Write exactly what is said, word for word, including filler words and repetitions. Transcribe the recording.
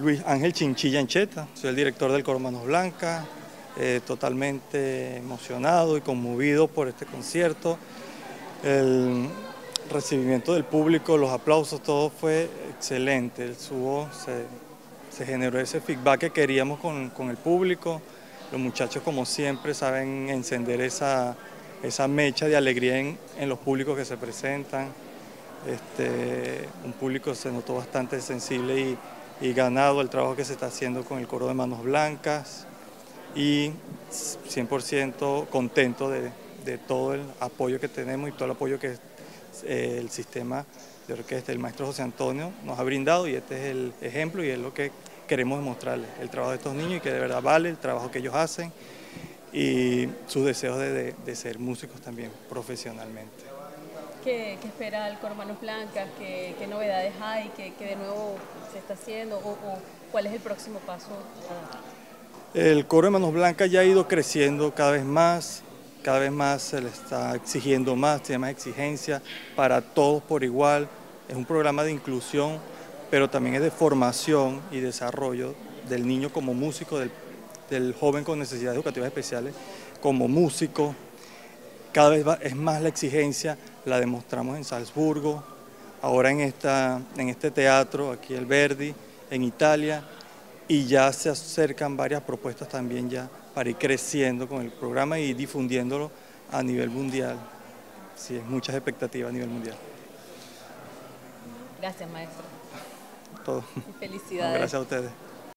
Luis Ángel Chinchilla Ancheta, soy el director del Coro de Manos Blancas, eh, totalmente emocionado y conmovido por este concierto. El recibimiento del público, los aplausos, todo fue excelente. El subo se, se generó ese feedback que queríamos con, con el público. Los muchachos, como siempre, saben encender esa, esa mecha de alegría en, en los públicos que se presentan. Este, un público se notó bastante sensible y, y ganado el trabajo que se está haciendo con el Coro de Manos Blancas, y cien por ciento contento de, de todo el apoyo que tenemos y todo el apoyo que eh, el sistema de orquesta, el maestro José Antonio, nos ha brindado, y este es el ejemplo y es lo que queremos demostrarles, el trabajo de estos niños, y que de verdad vale el trabajo que ellos hacen y sus deseos de, de, de ser músicos también profesionalmente. ¿Qué, qué espera el Coro de Manos Blancas? ¿Qué, qué novedades hay? ¿Qué, qué de nuevo se está haciendo? ¿O, o cuál es el próximo paso? El Coro de Manos Blancas ya ha ido creciendo cada vez más, cada vez más se le está exigiendo más, tiene más exigencia para todos por igual. Es un programa de inclusión, pero también es de formación y desarrollo del niño como músico, del, del joven con necesidades educativas especiales como músico. Cada vez va, es más la exigencia, la demostramos en Salzburgo, ahora en, esta, en este teatro, aquí el Verdi, en Italia, y ya se acercan varias propuestas también ya para ir creciendo con el programa y difundiéndolo a nivel mundial. Sí, es muchas expectativas a nivel mundial. Gracias, maestro. Todo. Y felicidades. Bueno, gracias a ustedes.